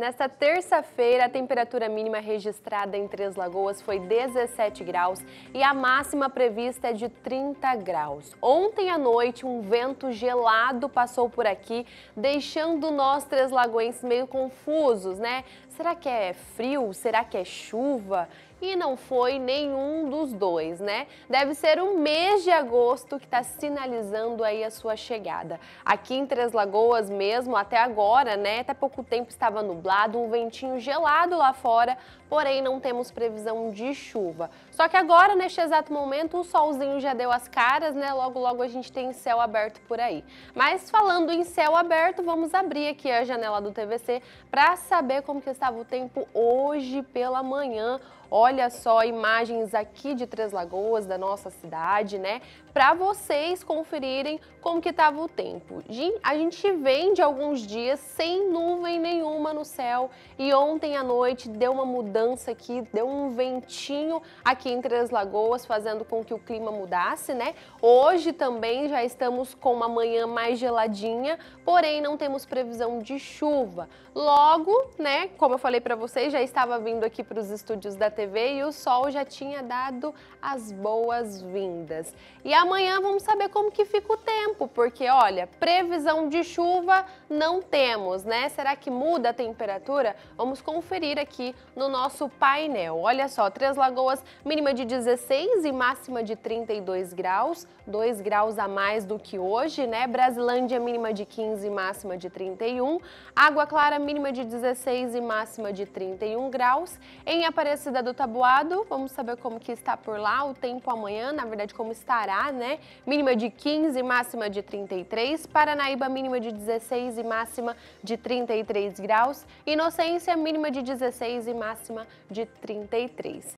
Nesta terça-feira, a temperatura mínima registrada em Três Lagoas foi 17 graus e a máxima prevista é de 30 graus. Ontem à noite, um vento gelado passou por aqui, deixando nós três lagoenses meio confusos, né? Será que é frio? Será que é chuva? E não foi nenhum dos dois, né? Deve ser o mês de agosto que está sinalizando aí a sua chegada. Aqui em Três Lagoas mesmo, até agora, né? Até pouco tempo estava nublado, um ventinho gelado lá fora, porém não temos previsão de chuva. Só que agora, neste exato momento, o solzinho já deu as caras, né? Logo, logo a gente tem céu aberto por aí. Mas falando em céu aberto, vamos abrir aqui a janela do TVC para saber como que estava o tempo hoje pela manhã. Olha só, imagens aqui de Três Lagoas, da nossa cidade, né? Para vocês conferirem como que estava o tempo. A gente vem de alguns dias sem nuvem nenhuma no céu e ontem à noite deu uma mudança aqui, deu um ventinho aqui em Três Lagoas, fazendo com que o clima mudasse, né? Hoje também já estamos com uma manhã mais geladinha, porém não temos previsão de chuva. Logo, né, como eu falei para vocês, já estava vindo aqui para os estúdios da TV e o sol já tinha dado as boas-vindas. E amanhã vamos saber como que fica o tempo, porque olha, previsão de chuva não temos, né? Será que muda a temperatura? Vamos conferir aqui no nosso painel. Olha só, Três Lagoas, mínima de 16 e máxima de 32 graus, 2 graus a mais do que hoje, né? Brasilândia, mínima de 15 e máxima de 31, Água Clara, mínima de 16 e máxima de 31 graus, em Aparecida do Taboado, vamos saber como que está por lá o tempo amanhã, na verdade como estará, né? Mínima de 15, máxima de 33, Paranaíba mínima de 16 e máxima de 33 graus, Inocência mínima de 16 e máxima de 33.